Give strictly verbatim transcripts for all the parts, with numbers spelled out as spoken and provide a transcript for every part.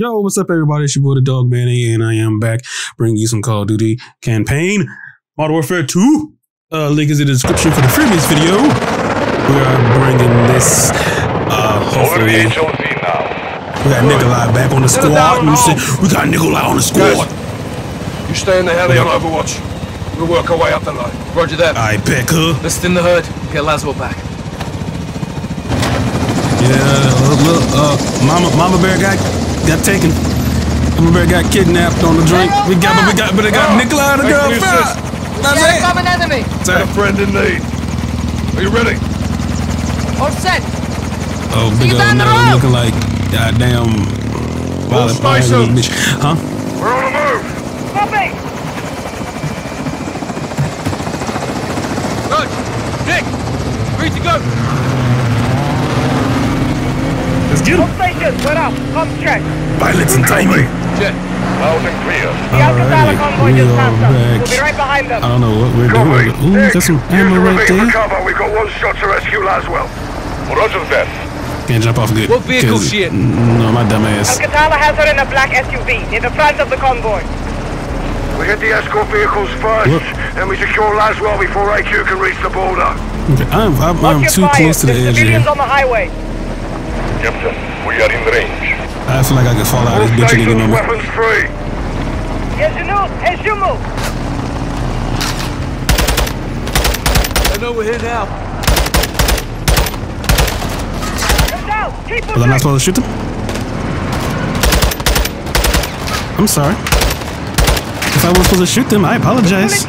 Yo, what's up, everybody? It's your boy, the Dog Manny, and I am back bringing you some Call of Duty campaign, Modern Warfare two. Uh, link is in the description for the previous video. We are bringing this, uh, hopefully. We got Nikolai back on the squad. We got Nikolai on the squad. Guys, you stay in the heli on Overwatch. We'll work our way up the line. Roger that. I pick her. Let's thin the herd. Get Laswell back. Yeah, look, look, uh, Mama, Mama Bear guy. Got taken. Mama Bear got kidnapped on the drink. We got, but we got, but they got oh, Nikolai the girl. That's it. I'm an enemy. Is that a friend in need? Are you ready? All set. Oh, big old now looking like goddamn. What's nice of bitch? Huh? We're on the move. Copy. Good. Dick. Free to go. Let's get him. We're up. Come check. Pilots and timing. Check. Loud and clear. The Al-Qatala convoy just passed us. We'll be right behind them. I don't know what we're doing. Ooh, got some ammo right there. Use the ravine for cover. We've got one shot to rescue Laswell. Roger that. Can't jump off good. What vehicle she is? No, my dumb ass. Al-Qatala has her in a black S U V near the front of the convoy. We hit the escort vehicles first. Whoop. Then we secure Laswell before A Q can reach the border. Okay, I'm, I'm, I'm too close to the edge here. On the highway. Captain, we are in range. I feel like I could fall out of this bitch any moment. Weapons free. I know we're here now. Was I not supposed to shoot them? I'm sorry. If I was supposed to shoot them, I apologize.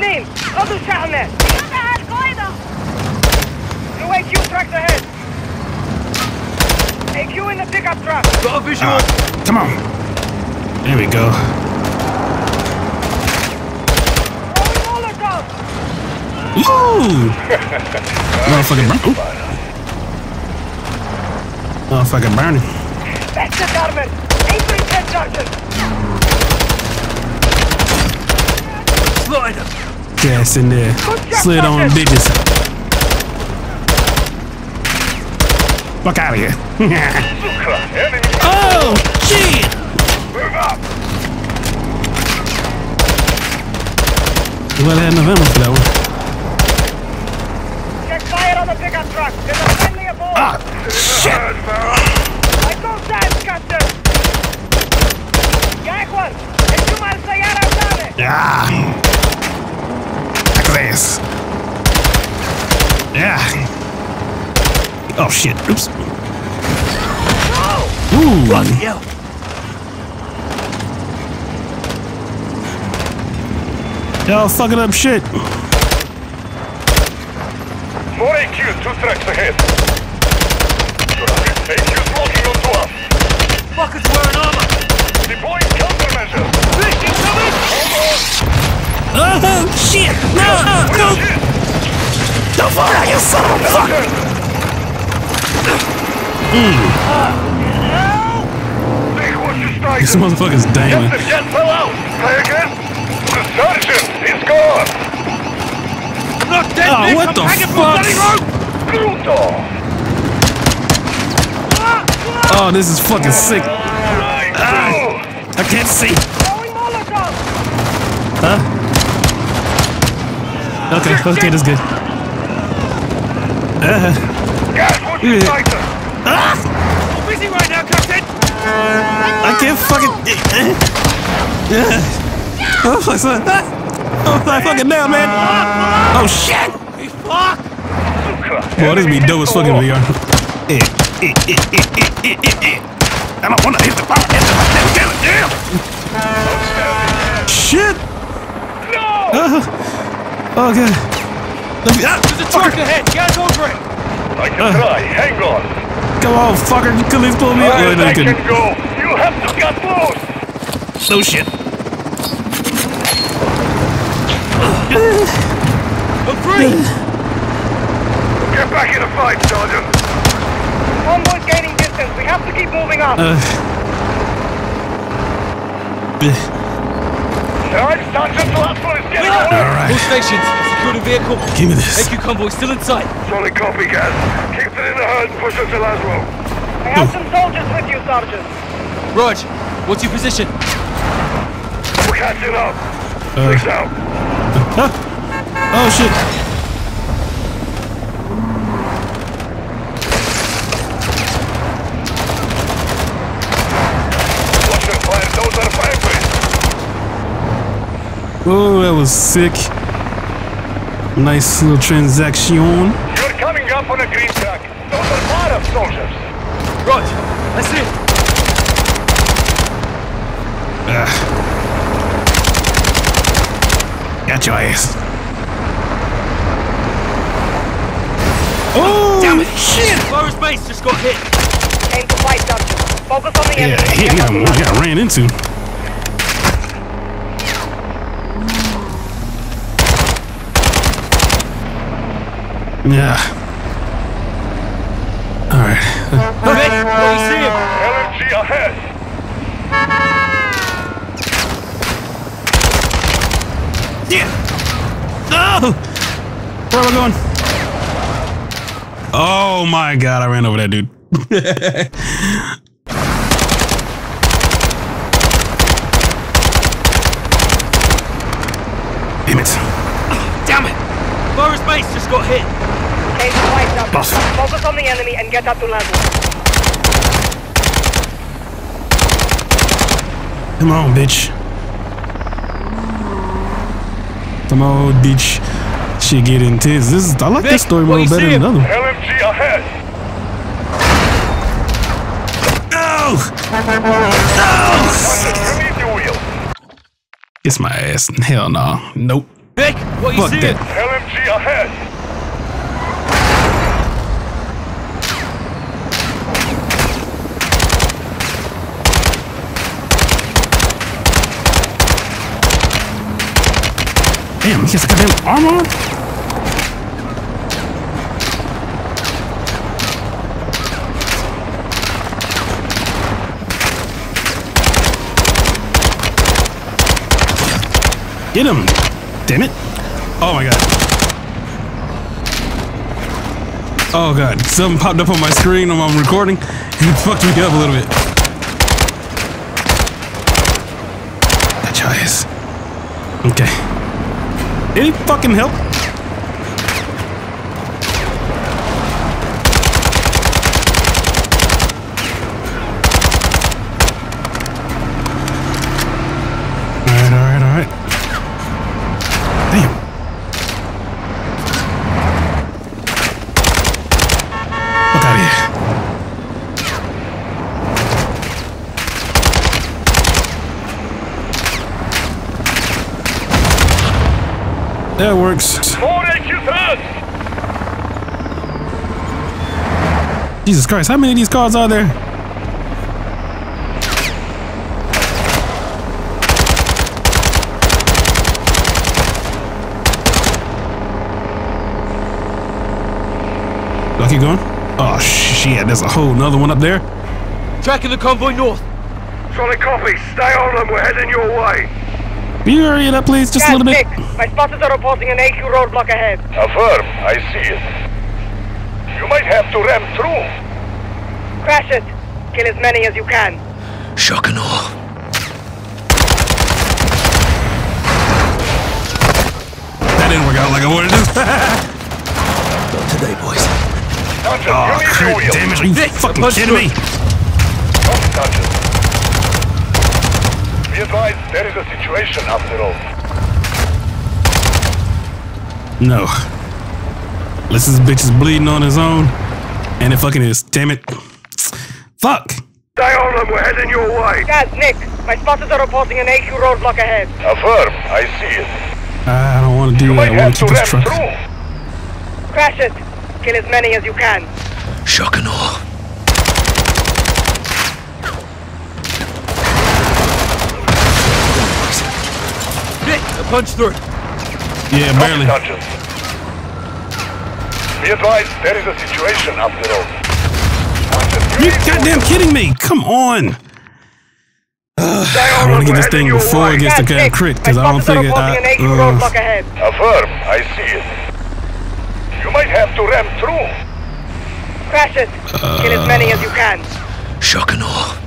A Q in the pickup truck. Got a visual. Uh, come on. There we go. Ooh! Motherfucking burn. Motherfucking burning. That's the government. A three ten Sergeant. Slide him. Gas in there. Slid on bitches. Fuck out of here. Oh, shit! Move up! Well, I had no ammo for that one. Check fire on the pickup truck. There's a friendly aboard. Ah, shit! I go down, Captain. Я Гвар, это Марса Яра Саве. Yeah. Like this. Yeah. Oh shit, oops. Oh, ooh. Fuck you. Y'all fucking up shit. More A Q, two tracks ahead. A Q's locking onto us. Fuckers wearing armor. Deploying countermeasures. Hold on. Oh shit, no, no, no. The fuck, you son of a fucker. Mm. This motherfucker's damn. Get the jet fell out. Play again. The sergeant is gone. Not dead. Oh, what the fuck? Oh, this is fucking sick. Ah, I can't see. Huh? Okay, okay, that's good. Uh-huh. Ah! I'm busy right now, Captain! I can't fucking... Oh, my son. Oh, my fucking now, man! Oh, shit! Fuck! Boy, this be dope as fucking V R. I don't wanna hit the power. Damn! Shit! No! Oh, oh God. There's a truck ahead! Guys, over it! I can try. Hang on. Come on, fucker, you couldn't pull me up. I can go. You have to get loose. No shit. I'm free. Get back in the fight, Sergeant. Convoy's gaining distance. We have to keep moving up. Uh. Alright, Sergeant Laswell is getting out. Alright. All stations. Secure the vehicle. Give me this. A Q convoy still inside. Solid copy, Gaz. Keep it in the herd and push us to Laswell. I have oh. some soldiers with you, Sergeant. Roger. What's your position? We're catching up. Uh. Six out. Oh shit. Watch your fire. Those are fireplace. Oh, that was sick. Nice little transaction. You're coming up on a green track. Those are Arab soldiers. Roger. Let's see. Ah. Got your ass. Oh! Damn it! Shit! Forest base just got hit. Aim for white dumpster. Focus on the enemy. Yeah, hit me. I got ran into. Yeah. All right. Okay. Let me see him. L M G ahead. Yeah. Oh. Where am I going? Oh my god! I ran over that dude. Damn it! Oh, damn it! Forest base just got hit. Boss. Focus on the enemy and get up to level. Come on, bitch. Come on, bitch. Shit get intense. This is, I like Vic, this story more better than another. L M G ahead. No! No! It's my ass. Hell no. Nah. Nope. Vic, what you Fuck seeing? That. L M G ahead. Damn, he has a goddamn armor on? Get him! Damn it! Oh my god. Oh god, something popped up on my screen when I'm recording and it fucked me up a little bit. That choice. Okay. Any fucking help? Alright, alright, alright. Damn. Fuck out of here. That works. Jesus Christ, how many of these cars are there? Do I keep going? Oh shit, there's a whole nother one up there. Tracking the convoy north. Solid copy, stay on them, we're heading your way. Be hurry it up please, just Cat a little bit. Six. My spotters are reporting an A Q roadblock ahead. Affirm, I see it. You might have to ram through. Crash it. Kill as many as you can. Shock and awe. That didn't work out like I wanted to. Not today, boys. Dungeon, oh, crap, damn it. Are you Vic, fucking kidding me? Don't touch it. Be advised, there is a situation after all. No. Unless this bitch is bleeding on his own, and it fucking is. Damn it! Fuck! Stay on them. We're heading your way. Guys, Nick, my spotters are reporting an A Q roadblock ahead. Affirm. I see it. I don't want to do that. I want to keep this truck. Crash it. Kill as many as you can. Shock and awe. Nick, a punch through. Yeah, barely. Be advised, there is a situation after all. You goddamn kidding me! Come on! Uh, I want to get this thing before it gets the guy crit, because I don't think it. I, uh, Affirm, I see it. You might have to ram through. Crash it. Kill as many as you can. Shock and awe.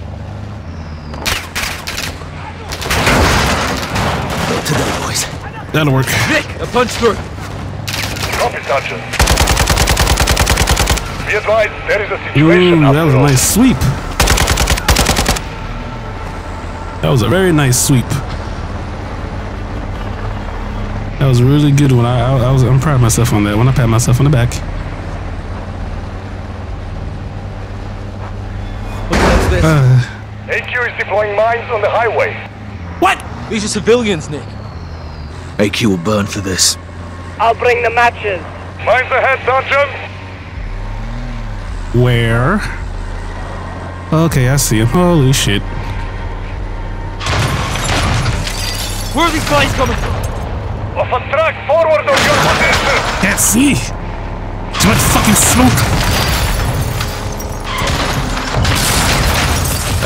together, boys. That'll work. Vic, a punch through. Copy, Sergeant. Be advised, there is a situation. Ooh, that was a nice sweep. That was a very nice sweep. That was a really good one. I, I, I was, I'm proud of myself on that one. I pat myself on the back. Uh, A Q is deploying mines on the highway. What? These are civilians, Nick. A Q will burn for this. I'll bring the matches. Mines ahead, Sergeant. Where? Okay, I see him. Holy shit. Where are these guys coming from? Off a track forward of your position. Can't see. Too much fucking smoke.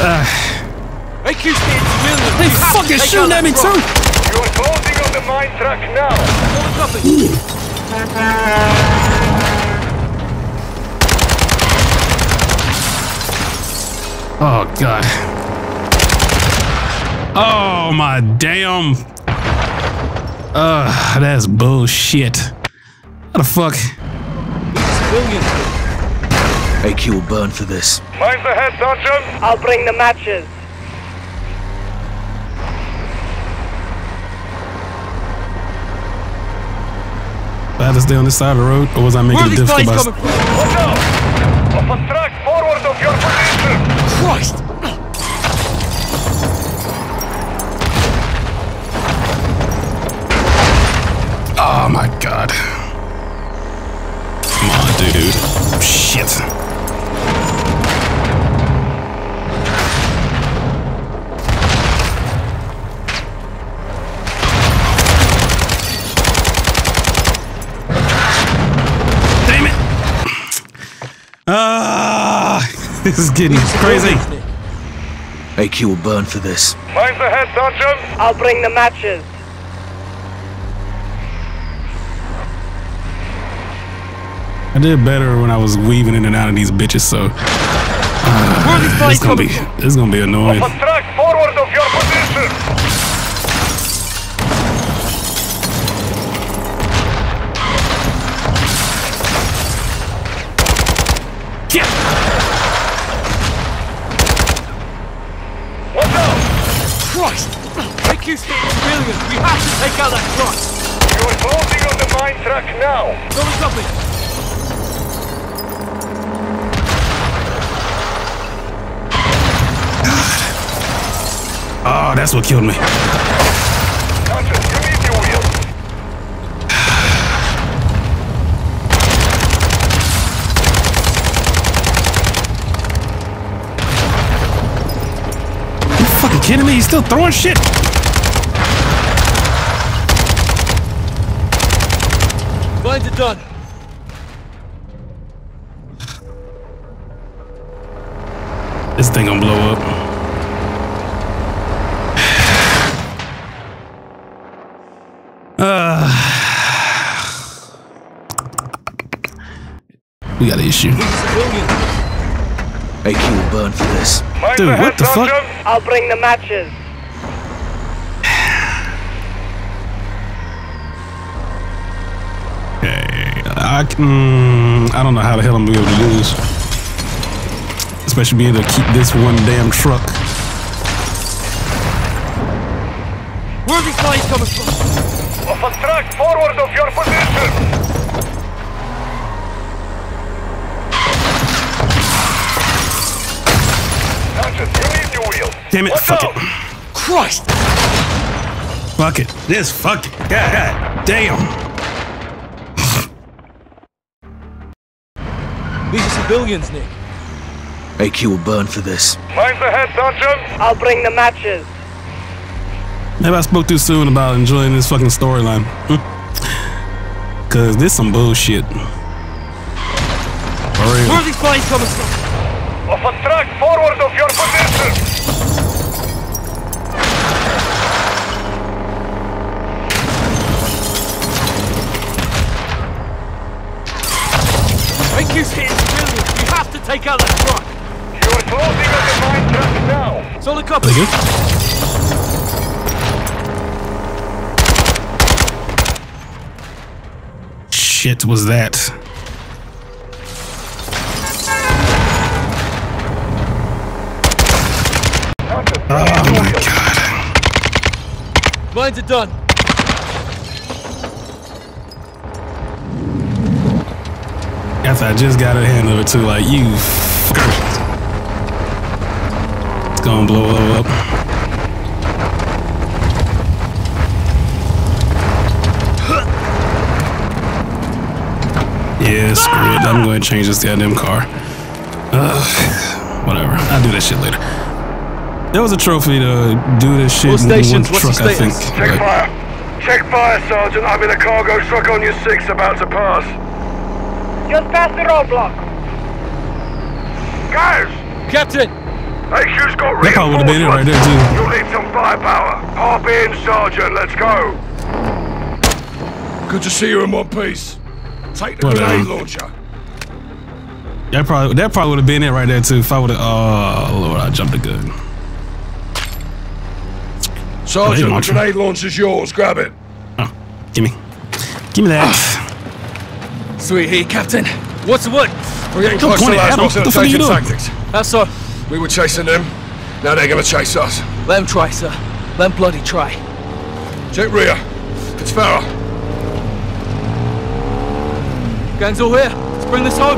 Uh, they fucking shooting at me too! You're closing on the mine track now! Oh god. Oh my damn. Uh, that's bullshit. What the fuck? A Q will burn for this. Mines ahead, Sergeant! I'll bring the matches. I had to stay on this side of the road, or was I making a difficult by... Coming? Oh no! Off a track forward of your position! Christ! Oh my god. Come on, dude. Shit. Ah, this is getting crazy. A Q will burn for this. Mines ahead, Sergeant. I'll bring the matches. I did better when I was weaving in and out of these bitches, so uh, it's gonna be it's gonna be annoying. Off a track forward of your position. You stay civilians, we have to take out that truck. You are closing on the mine track now. No, stop it. Oh, that's what killed me. Hunter, you need your wheels. You fucking kidding me? He's still throwing shit. Mines are done. This thing gonna blow up. Uh, we got an issue. A Q will burn for this. Dude, what the fuck? I'll bring the matches. I, mm, I don't know how the hell I'm gonna be able to lose. Especially being able to keep this one damn truck. Where are these guys coming from? Off a track forward of your position! Sergeant, you need your wheels. Damn it, Watch fuck out. it. Christ! Fuck it. This fuck it. God, God damn. These are civilians, Nick. A Q will burn for this. Mines ahead, Sergeant. I'll bring the matches. Maybe I spoke too soon about enjoying this fucking storyline. Cause this some bullshit. For real. Where are these planes coming from? Off a track forward of your position. A Q's Take out that truck! You are closing on the mine truck now! Solid copy! Thank you. shit was that? Oh my god. Blinds are done. After I just got a hand of it too, like you fuckers. It's gonna blow up. Yeah, screw it. I'm going to change this goddamn car. Ugh, whatever. I'll do that shit later. There was a trophy to do this shit in one truck, I think. Check fire. Check fire, Sergeant. I'm in a cargo truck on your six, about to pass. Just past the roadblock. Guys! Captain! H Q's got reinforcements. That probably would have been it right there, too. You'll need some firepower. Hop in, Sergeant. Let's go. Good to see you in one piece. Take the grenade launcher. That probably that probably would have been it right there too. If I would have, oh Lord, I jumped a gun. Sergeant, the grenade launcher's yours. Grab it. Oh, gimme, gimme that. Sweet, here, Captain. What's the what? We're getting close to Laswell's infiltration tactics. That's all. We were chasing them. Now they're gonna chase us. Let them try, sir. Let them bloody try. Check rear. It's Farah. Gang's all here. Let's bring this home.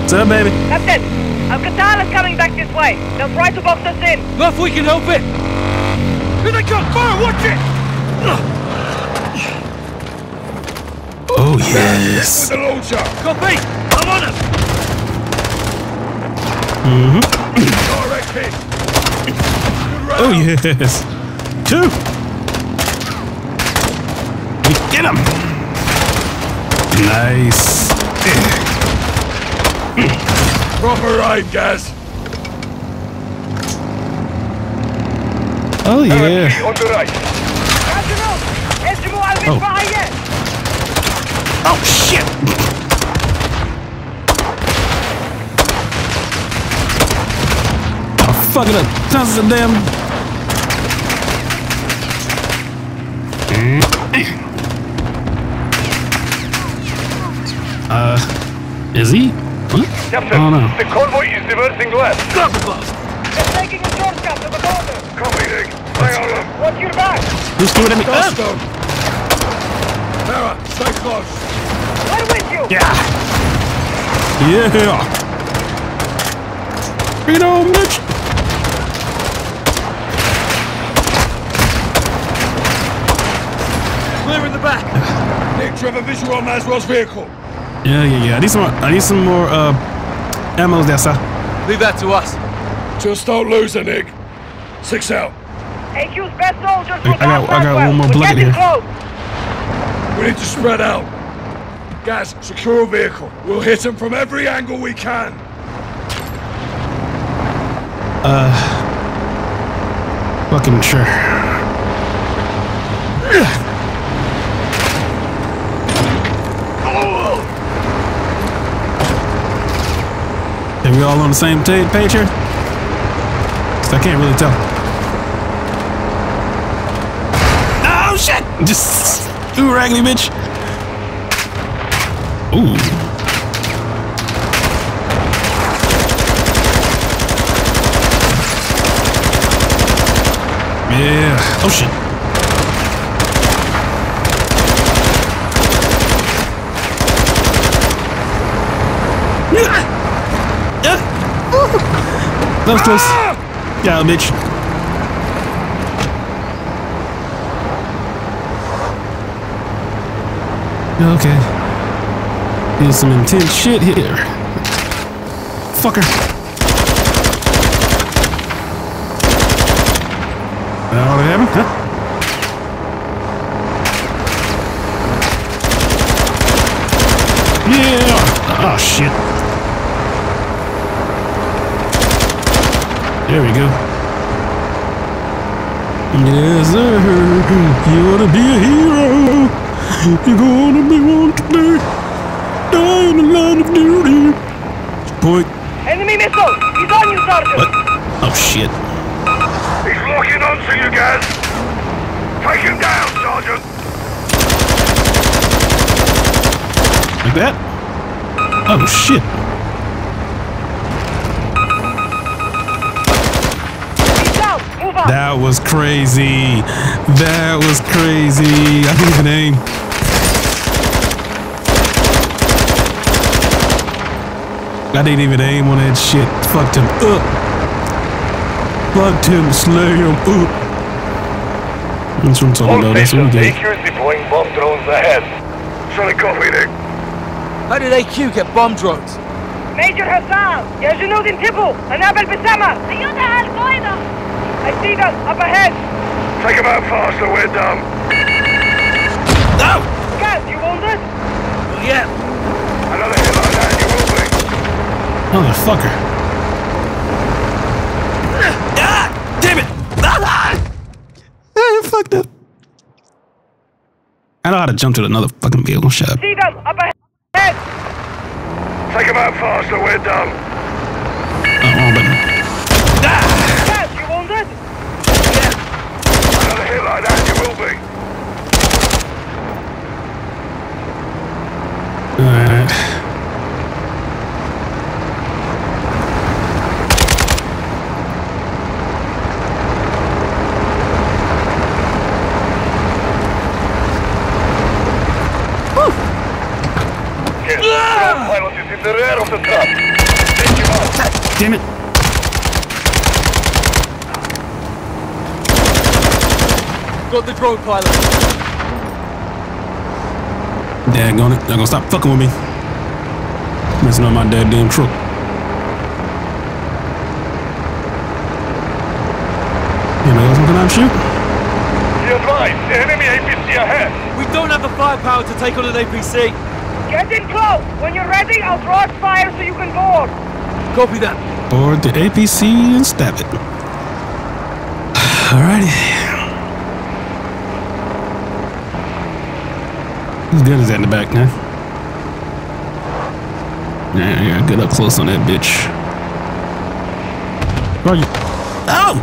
What's up, baby? Captain, Al-Qatala's coming back this way. They'll try to box us in. Not if we can help it. Here they come. Fire, watch it. Oh, yes. With the launcher. Copy. I'm on it. Mm-hmm. Direct hit. Oh, yes. Two. Get him. Nice. Proper ride, guys. Oh yeah. On the right. Oh. Oh shit. Oh fuck it up. Tons of them. Mm. Uh, is he? What? Captain, oh, no. The convoy is diverting left. Stop the bus! They're taking a shortcut to the border. Copy, Nick. Hang on. Watch your back. Who's doing it? Ghost! Sarah, stay close. I'm with you. Yeah. Yeah. You know, Mitch. Clear in the back. Nick, do you have a visual on Laswell's vehicle? Yeah, yeah, yeah. I need some more, I need some more uh, ammo there, sir. Leave that to us. Just don't lose it, Nick. Six out. A Q's best soldiers I, I got, I got one more bullet here. We need to spread out. Guys, secure a vehicle. We'll hit them from every angle we can. Uh... Fucking sure. We all on the same page here? Cause I can't really tell. Oh shit! Just ooh, raggedy bitch. Ooh. Yeah. Oh shit. Yeah. That was close. Yeah, bitch. Okay. Here's some intense shit here. Fucker. That ought to happen, huh? Yeah! Oh, shit. There we go. Yes, sir. You wanna be a hero. You're gonna be one today. Die in the line of duty. Point. Enemy missile! He's on you, Sergeant! What? Oh shit. He's locking on to you guys! Take him down, Sergeant! like that. Oh shit. That was crazy. That was crazy. I didn't even aim. I didn't even aim on that shit. Fucked him up. Fucked him, slay him up. That's what I'm talking about. That's what we did. A Q is deploying bomb drones ahead. Sorry, copy that. How did A Q get bomb drones? Major Hassan, يا جنود انتبهوا. أنابل بالسماء. أيدها القاعدة. I see them! Up ahead! Take them out faster, we're dumb! No! Gaz, you wounded? Well, yeah. Another hit like that and you will be. Motherfucker. Ah! Damn it! Ah! I fucked up. I know how to jump to another fucking vehicle. Shut up. See them! Up ahead! Take them out faster, we're dumb! Oh, wrong button. Ah! Like that, you will be. Alright. Yes, ah! The pilot is in the rear of the truck. Take him out. Damn it. Got the drone pilot. Dang on it. They're gonna stop fucking with me. Messing up my dad damn truck. Anybody else looking out shoot? You're right. The enemy A P C ahead. We don't have the firepower to take on an A P C. Get in close. When you're ready, I'll draw fire so you can board. Copy that. Board the A P C and stab it. Alrighty. Whose gun is that in the back now? Yeah, yeah, get up close on that bitch. Where are you? Oh!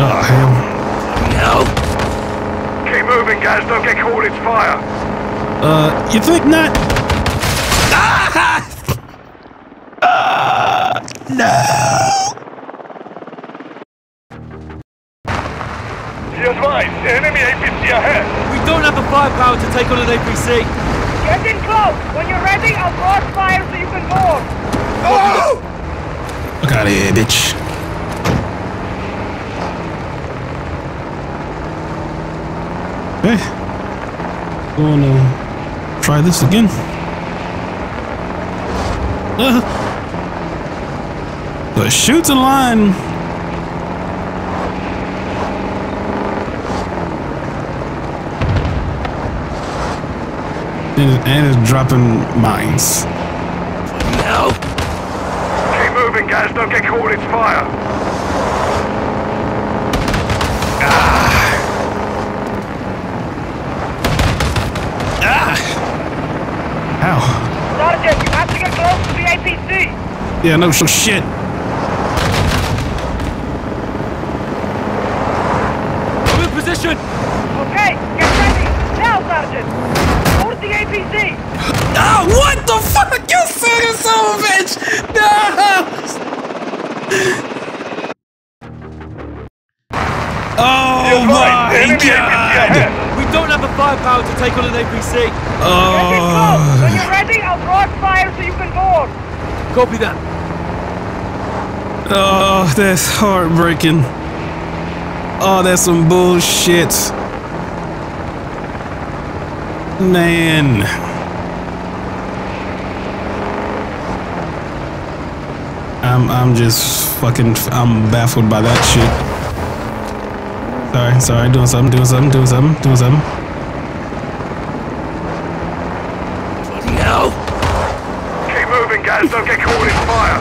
Oh, hell. No! Keep moving, guys. Don't get caught. It's fire. Uh, you think not? Ah! Ah! No! You're right. The enemy A P C ahead. We don't have the firepower to take on an A P C. Get in close. When you're ready, I'll cross fire so you can board. Oh! Look out of here, bitch. Hey, I'm gonna try this again. Uh, but shoots a line. And it's dropping mines. No! Keep moving, guys. Don't get caught. It's fire. Ah! Ah! Ow. Sergeant, you have to get close to the A P C. Yeah, no shit. I'm in position. Okay, get ready. Now, Sergeant. The A P C. Ah, oh, what the fuck? You son of son of a bitch! No! Oh my god! We don't have the firepower to take on an A P C. Oh! When you're ready, I'll broad fire so you can board. Copy that. Oh, that's heartbreaking. Oh, that's some bullshit. Man. I'm I'm just fucking I'm baffled by that shit. Sorry, sorry, doing something, doing something, doing something, doing something. No. Keep moving, guys, don't get caught in fire.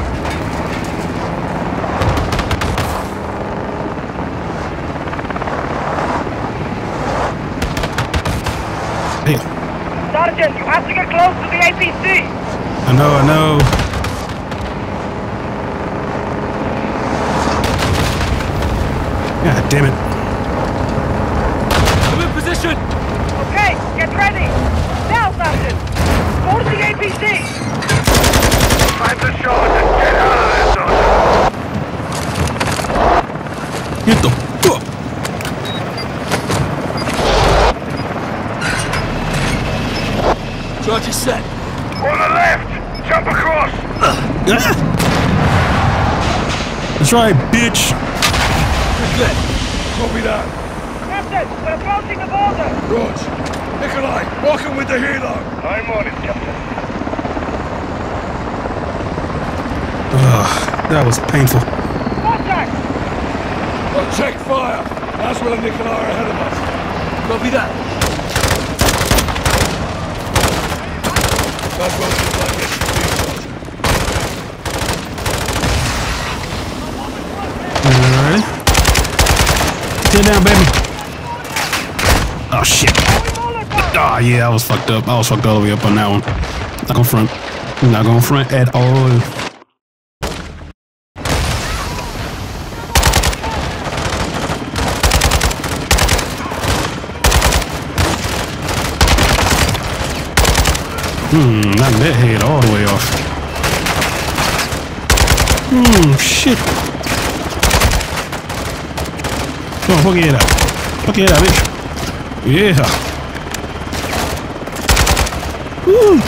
Sergeant, you have to get close to the A P C. I know, I know. God damn it. I'm in position. Okay, get ready. Captain! Board the A P C! Find the shot and get out of this zone! Get the fuck! Charge is set. On the left! Jump across! That's right, bitch! Good. Copy that. Captain, we're approaching the border! Rog, Nikolai, walking with the helo! I'm on it, Captain. Ugh, that was painful. Contact! Well, check fire! Laswell and Nikolai are ahead of us. Copy that. Laswell should like it. Alright. Get down, baby. Oh shit. Ah, oh, yeah, I was fucked up. I was fucked all the way up on that one. Not gonna front. Not gonna front at all. Hmm, not that head all the way off. Hmm, shit. Come on, fuck it up. Fuck it up, bitch. Yeah. Woo.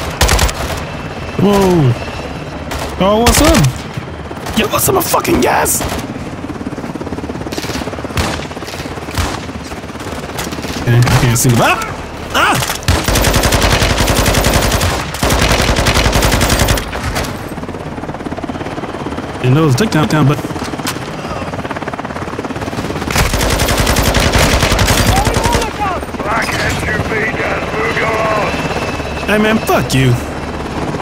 Whoa. Oh, what's up? Give us some fucking gas. And I can't see the back. Ah. Ah. And those tick down, down, but. Hey man, fuck you.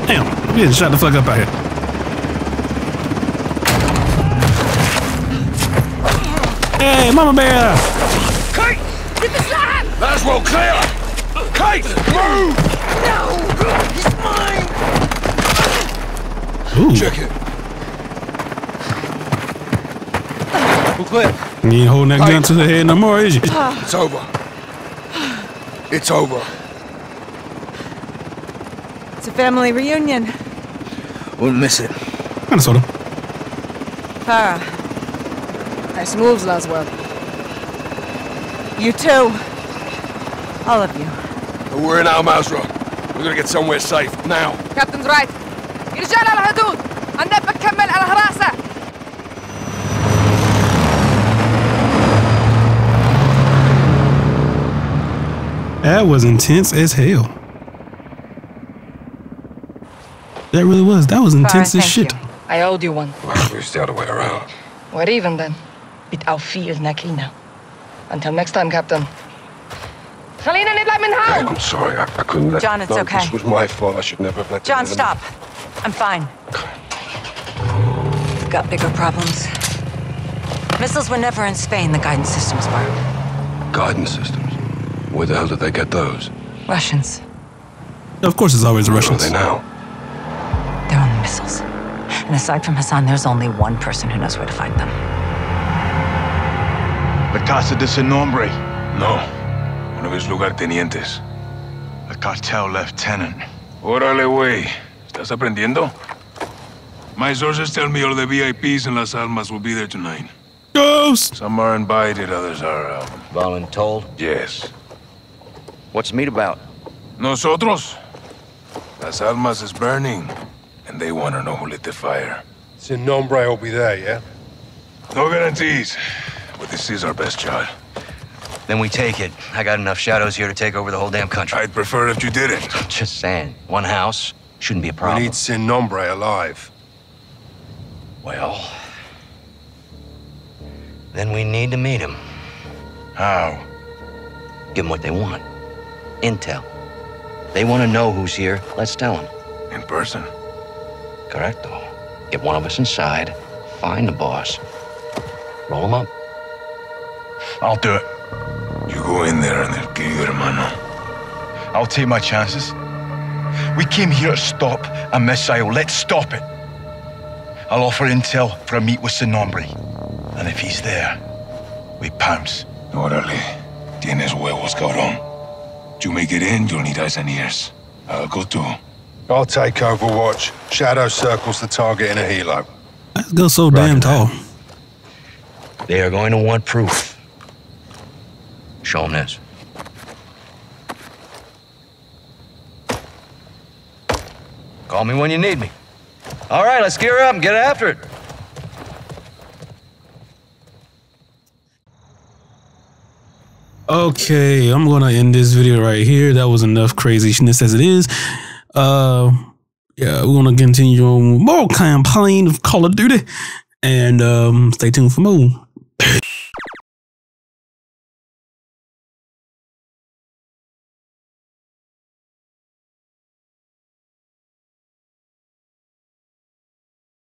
Damn, we didn't shut the fuck up out here. Hey, mama bear! Kate! Get the side! That's well clear! Kate, move! No! He's mine! Ooh. Check it. We're clear. You ain't holding that gun to the head no more, is you? It's over. It's over. Family reunion. Wouldn't miss it. Minnesota. Farah. Nice moves, Laswell. You too. All of you. We're in Al Masra. We're gonna get somewhere safe now. Captain's right. Irjal al Hadood. And then بكمل al Harasa. That was intense as hell. That really was. That was intense as shit. You. I owed you one. Well, it's the other way around. We're even then. Bit our fee is Nakina. Until next time, Captain. I'm sorry. I, I couldn't let John, it's no, okay. This was my fault. I should never have let John, you stop. I'm fine. Okay. We've got bigger problems. Missiles were never in Spain. The guidance systems were. Guidance systems? Where the hell did they get those? Russians. Of course, it's always the Russians. Where are they now? Their own missiles. And aside from Hassan, there's only one person who knows where to find them. La Casa de Sin Nombre. No. One of his lugartenientes. A cartel lieutenant. Órale, wey. ¿Estás aprendiendo? My sources tell me all the V I Ps in Las Almas will be there tonight. Ghost! Some are invited, others are... Uh... voluntold? Yes. What's the meet about? Nosotros? Las Almas is burning. And they want to know who lit the fire. Sin Nombre will be there, yeah? No guarantees, but this is our best shot. Then we take it. I got enough shadows here to take over the whole damn country. I'd prefer if you did it. Just saying. One house shouldn't be a problem. We need Sin Nombre alive. Well... then we need to meet him. How? Give them what they want. Intel. They want to know who's here. Let's tell them. In person? Correcto. Get one of us inside, find the boss, roll him up. I'll do it. You go in there and they'll give you your mano. I'll take my chances. We came here to stop a missile. Let's stop it. I'll offer intel for a meet with Sin Nombre. And if he's there, we pounce. Orale. Tienes huevos, cabrón. You make it in, you'll need eyes and ears. Al-Qatala. I'll take overwatch. Shadow circles the target in a helo. Let's go so Roger damn tall. That. They are going to want proof. Show them this. Call me when you need me. All right, let's gear up and get after it. Okay, I'm gonna end this video right here. That was enough craziness as it is. Uh, yeah, we're gonna continue on more campaign of Call of Duty, and um, stay tuned for more.